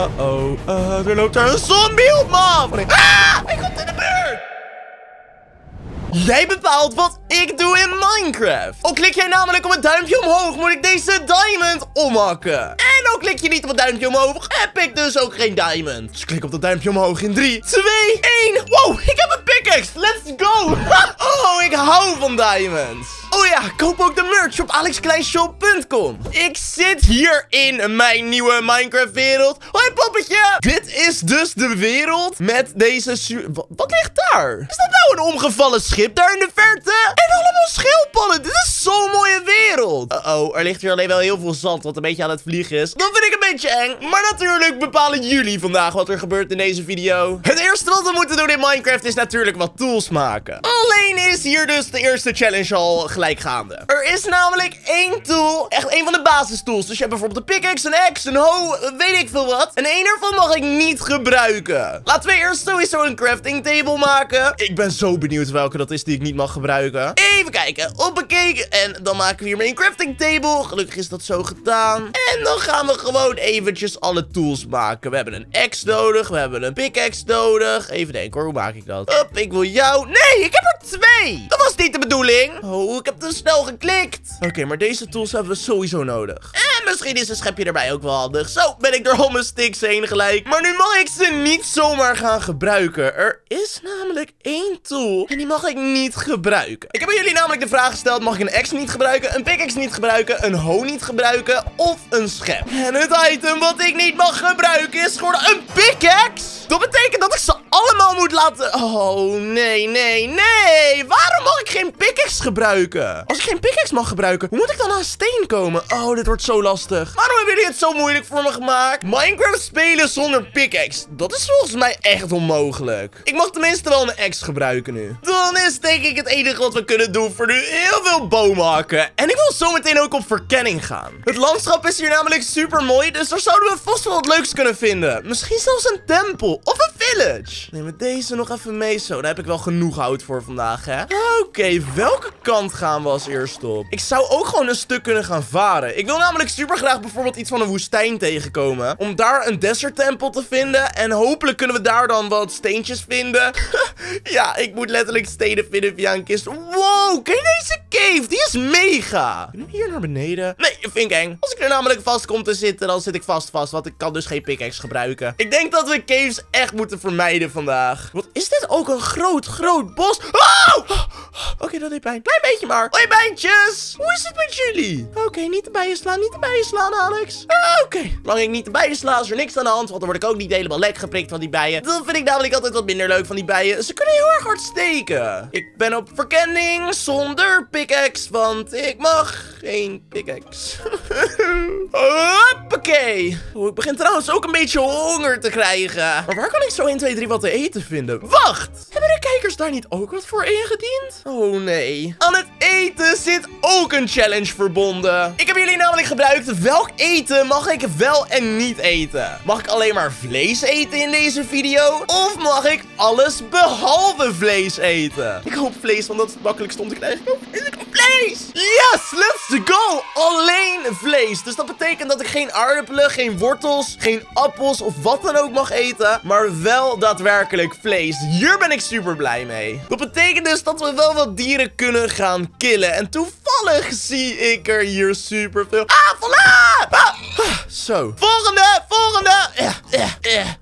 Uh-oh, er loopt daar een zombie op me af. Nee. Ah, hij komt in de buurt. Jij bepaalt wat ik doe in Minecraft. Ook klik jij namelijk op het duimpje omhoog, moet ik deze diamond omhakken. En ook klik je niet op het duimpje omhoog, heb ik dus ook geen diamond. Dus klik op dat duimpje omhoog in 3, 2, 1. Wow, ik heb een pickaxe. Let's go. Oh, ik hou van diamonds. Oh ja, koop ook de merch op alexkleinshop.com. Ik zit hier in mijn nieuwe Minecraft wereld. Hoi poppetje. Dit is dus de wereld met deze... Wat ligt daar? Is dat nou een omgevallen schip daar in de verte? En allemaal schildpadden. Dit is zo'n mooie wereld. Uh-oh, er ligt hier alleen wel heel veel zand wat een beetje aan het vliegen is. Dat vind ik een beetje eng. Maar natuurlijk bepalen jullie vandaag wat er gebeurt in deze video. Het eerste wat we moeten doen in Minecraft is natuurlijk wat tools maken. Alleen is hier dus de eerste challenge al gelijk gaande. Er is namelijk één tool, echt één van de basistools. Dus je hebt bijvoorbeeld een pickaxe, een axe, een hoe, weet ik veel wat. En één ervan mag ik niet gebruiken. Laten we eerst sowieso een crafting table maken. Ik ben zo benieuwd welke dat is die ik niet mag gebruiken. Even kijken. Hoppakee. En dan maken we hiermee een crafting table. Gelukkig is dat zo gedaan. En dan gaan we gewoon eventjes alle tools maken. We hebben een axe nodig. We hebben een pickaxe nodig. Even denken hoor. Hoe maak ik dat? Hop, ik wil jou. Nee, ik heb er twee. Dat was niet de bedoeling. Oh, ik heb te snel geklikt. Oké, maar deze tools hebben we sowieso nodig. En misschien is een schepje erbij ook wel handig. Zo ben ik door al mijn sticks heen gelijk. Maar nu mag ik ze niet zomaar gaan gebruiken. Er is namelijk één tool. En die mag ik niet gebruiken. Ik heb aan jullie namelijk de vraag gesteld. Mag ik een axe niet gebruiken? Een pickaxe niet gebruiken? Een hoe niet gebruiken? Of een schep? En het item wat ik niet mag gebruiken is gewoon een pickaxe. Dat betekent dat ik ze allemaal moet laten... Oh, nee, nee, nee. Waarom mag ik geen pickaxe gebruiken? Als ik geen pickaxe mag gebruiken, hoe moet ik dan aan steen komen? Oh, dit wordt zo lastig. Waarom hebben jullie het zo moeilijk voor me gemaakt? Minecraft spelen zonder pickaxe. Dat is volgens mij echt onmogelijk. Ik mag tenminste wel een axe gebruiken nu. Dan is denk ik het enige wat we kunnen doen voor nu heel veel bomen hakken. En ik wil zo meteen ook op verkenning gaan. Het landschap is hier namelijk super mooi, dus daar zouden we vast wel wat leuks kunnen vinden. Misschien zelfs een tempel of een village. Neem met deze nog even mee. Zo, daar heb ik wel genoeg hout voor vandaag, hè? Oké, welke kant gaan we als eerst op? Ik zou ook gewoon een stuk kunnen gaan varen. Ik wil namelijk super graag bijvoorbeeld iets van een woestijn tegenkomen. Om daar een desert tempel te vinden. En hopelijk kunnen we daar dan wat steentjes vinden. Ja, ik moet letterlijk stenen vinden via een kist. Wow, kijk deze cave. Die is mega. Kunnen we hier naar beneden? Nee, vind ik eng. Als ik er namelijk vast kom te zitten, dan zit ik vast. Want ik kan dus geen pickaxe gebruiken. Ik denk dat we caves echt moeten vermijden vandaag. Wat is dit ook een groot bos? Oh! Oké, dat deed pijn. Klein beetje maar. Hoi, bijntjes. Hoe is het met jullie? Oké, niet erbij je slaan. Niet erbij je slaan, Alex. Oké. Lang ik niet erbij je sla, is er niks aan de hand. Want dan word ik ook niet helemaal lek geprikt van die bijen. Dat vind ik namelijk altijd wat minder leuk van die bijen. Ze kunnen heel erg hard steken. Ik ben op verkenning zonder pickaxe. Want ik mag geen pickaxe. Hoppakee. Oh, ik begin trouwens ook een beetje honger te krijgen. Maar waar kan ik zo 1, 2, 3 wat te eten vinden? Wacht! Hebben de kijkers daar niet ook wat voor ingediend? Oh nee. Aan het eten zit ook een challenge verbonden. Ik heb jullie namelijk gebruikt. Welk eten mag ik wel en niet eten? Mag ik alleen maar vlees eten in deze video? Of mag ik alles behalve vlees eten? Ik hoop vlees, want dat is het makkelijkst om te krijgen. Vlees! Yes, let's go! Alleen vlees. Dus dat betekent dat ik geen aardappelen, geen wortels, geen appels of wat dan ook mag eten. Maar wel daadwerkelijk vlees. Hier ben ik super blij mee. Dat betekent dus dat we wel wat dieren kunnen gaan killen. En toevallig zie ik er hier super veel. Ah, voilà! Ah, zo. Volgende!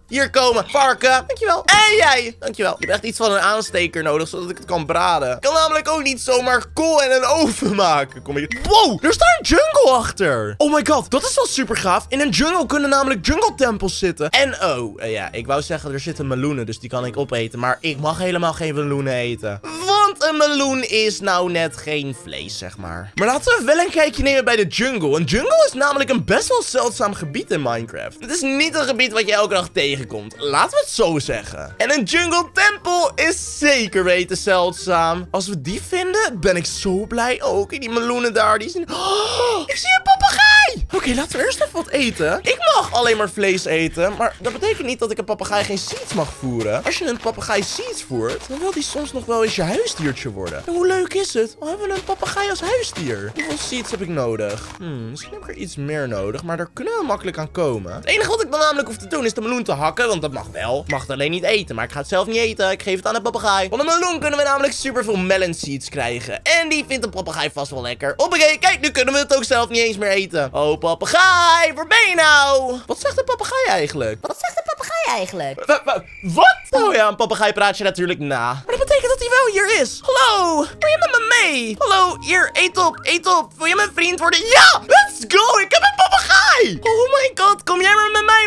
Hier komen, varken. Dankjewel. En jij. Dankjewel. Je hebt echt iets van een aansteker nodig, zodat ik het kan braden. Ik kan namelijk ook niet zomaar kool en een oven maken. Kom hier. Wow, er staat een jungle achter. Oh my god, dat is wel super gaaf. In een jungle kunnen namelijk jungle tempels zitten. En oh, ja, ik wou zeggen, er zitten meloenen, dus die kan ik opeten. Maar ik mag helemaal geen meloenen eten. Want een meloen is nou net geen vlees, zeg maar. Maar laten we wel een kijkje nemen bij de jungle. Een jungle is namelijk een best wel zeldzaam gebied in Minecraft. Het is niet een gebied wat je elke dag tegenkomt. Laten we het zo zeggen. En een jungle tempel is zeker weten zeldzaam. Als we die vinden, ben ik zo blij. Oh, kijk, die meloenen daar. Die zijn... Oh, ik zie een papegaai! Oké, laten we eerst even wat eten. Ik mag alleen maar vlees eten, maar dat betekent niet dat ik een papegaai geen seeds mag voeren. Als je een papegaai seeds voert, dan wil die soms nog wel eens je huisdiertje worden. En hoe leuk is het? We hebben een papegaai als huisdier. Hoeveel seeds heb ik nodig? Misschien heb ik er iets meer nodig, maar daar kunnen we makkelijk aan komen. Het enige wat ik dan namelijk hoef te doen is de meloen te hakken, want dat mag wel. Ik mag het alleen niet eten, maar ik ga het zelf niet eten. Ik geef het aan de papegaai. Van de meloen kunnen we namelijk superveel melon seeds krijgen. En die vindt een papegaai vast wel lekker. Hoppakee, kijk, nu kunnen we het ook zelf niet eens meer eten. Oh, papegaai, waar ben je nou? Wat zegt de papegaai eigenlijk? Wat? Oh ja, een papegaai praat je natuurlijk na. Maar dat betekent dat hij wel hier is. Hallo, wil je met me mee? Hallo, hier, eet op, eet op. Wil je mijn vriend worden? Ja, let's go, ik heb een papegaai. Oh my god, kom jij maar met mij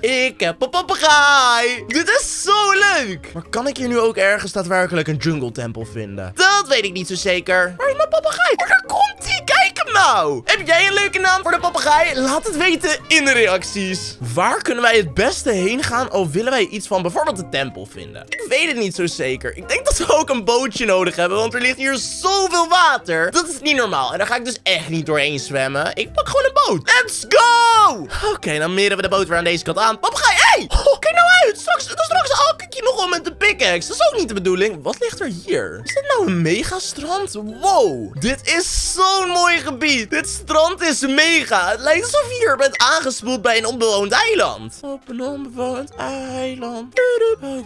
mee? Ik heb een papegaai. Dit is zo leuk. Maar kan ik hier nu ook ergens daadwerkelijk een jungle tempel vinden? Dat weet ik niet zo zeker. Waar is mijn papegaai? Waar komt hij? Kijk hem nou. Heb jij een leuke naam voor de papegaai? Laat het weten in de reacties. Waar kunnen wij het beste heen gaan? Of willen wij iets van bijvoorbeeld de tempel vinden? Ik weet het niet zo zeker. Ik denk dat we ook een bootje nodig hebben. Want er ligt hier zoveel water. Dat is niet normaal. En daar ga ik dus echt niet doorheen zwemmen. Ik pak gewoon een boot. Let's go! Oké, dan meren we de boot weer aan deze kant aan. Papegaai, hé! Oh, kijk nou uit! Straks hak ik je nog om met de pickaxe. Dat is ook niet de bedoeling. Wat ligt er hier? Is dit nou een megastrand? Wow! Dit is zo'n mooi gebied. Dit strand is mega. Het lijkt alsof je hier bent aangespoeld bij een onbewoond eiland. Op een onbewoond eiland.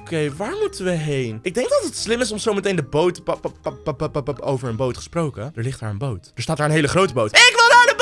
Oké, waar moeten we heen? Ik denk dat het slim is om zo meteen de boot te over een boot gesproken. Er ligt daar een boot. Er staat daar een hele grote boot. Ik wil naar de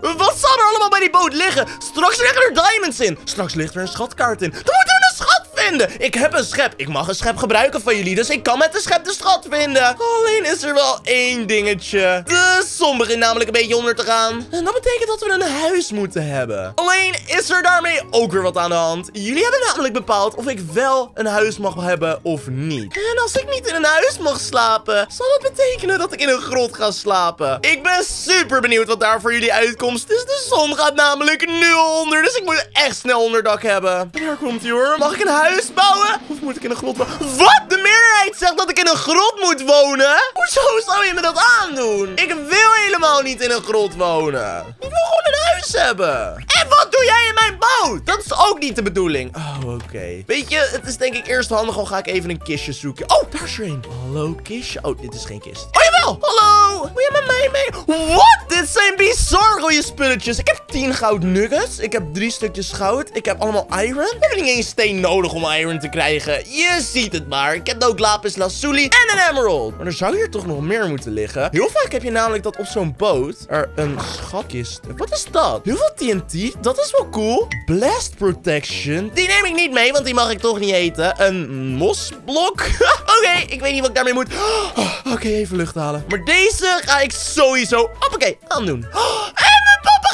boot! Wat zal er allemaal bij die boot liggen? Straks liggen er diamonds in. Straks ligt er een schatkaart in. Dan moeten we een schat vinden. Ik heb een schep. Ik mag een schep gebruiken van jullie, dus ik kan met de schep de schat vinden. Alleen is er wel één dingetje. De zon begint namelijk een beetje onder te gaan. En dat betekent dat we een huis moeten hebben. Alleen is er daarmee ook weer wat aan de hand. Jullie hebben namelijk bepaald of ik wel een huis mag hebben of niet. En als ik niet in een huis mag slapen, zal dat betekenen dat ik in een grot ga slapen. Ik ben super benieuwd wat daar voor jullie uitkomt. Dus de zon gaat namelijk nu onder. Dus ik moet echt snel onderdak hebben. Daar komt hij hoor. Mag ik een huis bouwen? Of moet ik in een grot wonen? Wat? De meerderheid zegt dat ik in een grot moet wonen? Hoezo zou je me dat aandoen? Ik wil helemaal niet in een grot wonen. Ik wil gewoon een huis hebben. En wat doe jij in mijn boot? Dat is ook niet de bedoeling. Oh, oké. Weet je, het is denk ik eerst handig. Al ga ik even een kistje zoeken. Oh, daar is er een. Hallo, kistje. Oh, dit is geen kist. Oh, jawel. Hallo. Wil je met mij mee? Wat? Dit zijn bizar goede spulletjes. Ik heb 10 goud nuggets. Ik heb 3 stukjes goud. Ik heb allemaal iron. Ik heb niet eens steen nodig om iron te krijgen. Je ziet het maar. Ik heb ook lapis lazuli en een emerald. Maar er zou hier toch nog meer moeten liggen. Heel vaak heb je namelijk dat op zo'n boot er een schatkist. Wat is dat? Heel veel TNT. Dat is wel cool. Blast protection. Die neem ik niet mee, want die mag ik toch niet eten. Een mosblok. Oké, ik weet niet wat ik daarmee moet. Oké, even lucht halen. Maar deze ga ik sowieso hoppakee aandoen.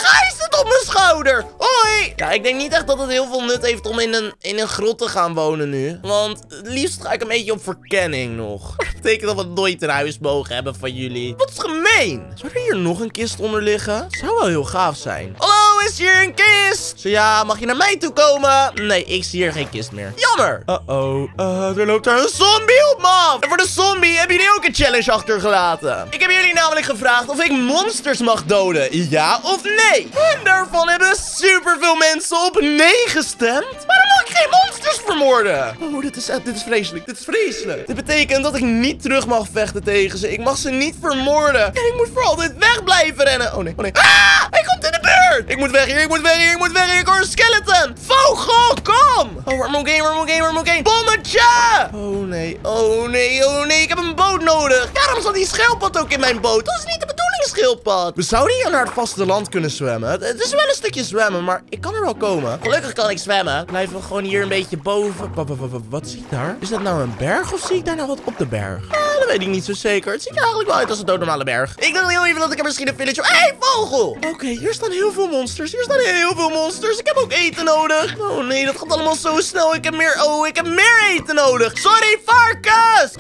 Hij zit op mijn schouder. Hoi. Ja, ik denk niet echt dat het heel veel nut heeft om in een grot te gaan wonen nu. Want het liefst ga ik een beetje op verkenning nog. Dat betekent dat we nooit een huis mogen hebben van jullie. Wat is gemeen. Zou er hier nog een kist onder liggen? Zou wel heel gaaf zijn. Hallo, is hier een kist? Zo ja, mag je naar mij toe komen? Nee, ik zie hier geen kist meer. Jammer. Uh-oh. Er loopt daar een zombie op me af. En voor de zombie hebben jullie ook een challenge achtergelaten. Ik heb jullie namelijk gevraagd of ik monsters mag doden. Ja of nee? En daarvan hebben superveel mensen op nee gestemd. Waarom mag ik geen monsters vermoorden? Oh, dit is vreselijk. Dit is vreselijk. Dit betekent dat ik niet terug mag vechten tegen ze. Ik mag ze niet vermoorden. En ik moet voor altijd weg blijven rennen. Oh nee, oh nee. Ah! Hij komt in de buurt! Ik moet weg hier, ik moet weg hier, ik moet weg hier. Ik hoor een skeleton. Vogel, kom! Oh, waar moet ik heen, waar moet ik heen, waar moet ik heen? Bommetje! Oh nee, oh nee, oh nee. Ik heb een boot nodig. Daarom zat die schildpad ook in mijn boot. Dat is niet de bedoeling, schildpad. We zouden hier naar het vasteland kunnen zwemmen. Het is wel een stukje zwemmen, maar ik kan er wel komen. Gelukkig kan ik zwemmen. Blijven we gewoon hier een beetje boven. Wat zie ik daar? Is dat nou een berg of zie ik daar nou wat op de berg? Dat weet ik niet zo zeker. Het ziet er eigenlijk wel uit als een doodnormale berg. Ik dacht heel even dat ik er misschien een village... Hé, hey, vogel! Oké, hier staan heel veel monsters. Hier staan heel veel monsters. Ik heb ook eten nodig. Oh nee, dat gaat allemaal zo snel. Ik heb meer... Oh, ik heb meer eten nodig. Sorry, varkens!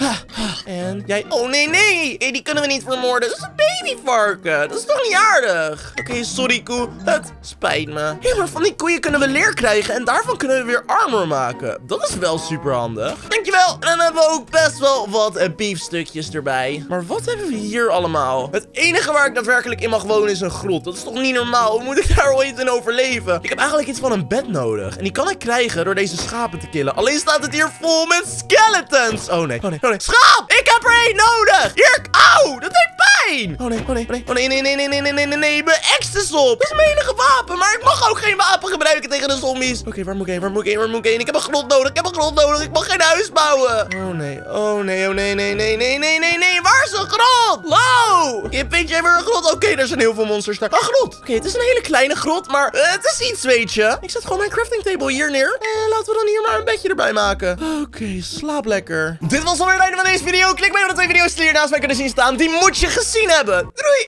En jij... Oh nee, nee. Hey, die kunnen we niet vermoorden. Dat is een babyvarken. Dat is toch niet aardig? Oké, sorry. Koe. Het spijt me. Hé, maar van die koeien kunnen we leer krijgen en daarvan kunnen we weer armor maken. Dat is wel super handig. Denk dankjewel. En dan hebben we ook best wel wat biefstukjes erbij. Maar wat hebben we hier allemaal? Het enige waar ik daadwerkelijk in mag wonen is een grot. Dat is toch niet normaal? Hoe moet ik daar ooit in overleven? Ik heb eigenlijk iets van een bed nodig. En die kan ik krijgen door deze schapen te killen. Alleen staat het hier vol met skeletons. Oh nee, oh nee, oh nee. Schaap! Ik heb er één nodig! Hier, auw! Dat heeft pijn! Oh nee, oh nee, oh nee, oh nee, nee, nee, nee, nee, nee, nee, nee, nee. Mijn ex is op. Dat is mijn enige wapen. Maar ik mag ook geen wapen gebruiken tegen de zombies. Oké, waar moet ik heen, waar moet ik heen, waar moet ik heen? Ik heb een grot nodig, ik heb een grot nodig. Ik mag geen huis bouwen. Oh nee, oh nee, oh nee, nee, nee, nee, nee, nee, nee. Waar is een grot? Wow! Vind jij weer een grot? Oké, daar zijn heel veel monsters daar. Een grot! Oké, het is een hele kleine grot, maar het is iets, weet je. Ik zet gewoon mijn crafting table hier neer. En laten we dan hier maar een bedje erbij maken. Oké, slaap lekker. Dit was alweer het einde van deze video. Klik mee op de 2 video's die hiernaast mij kunnen zien staan. Die moet je gezien hebben. Doei!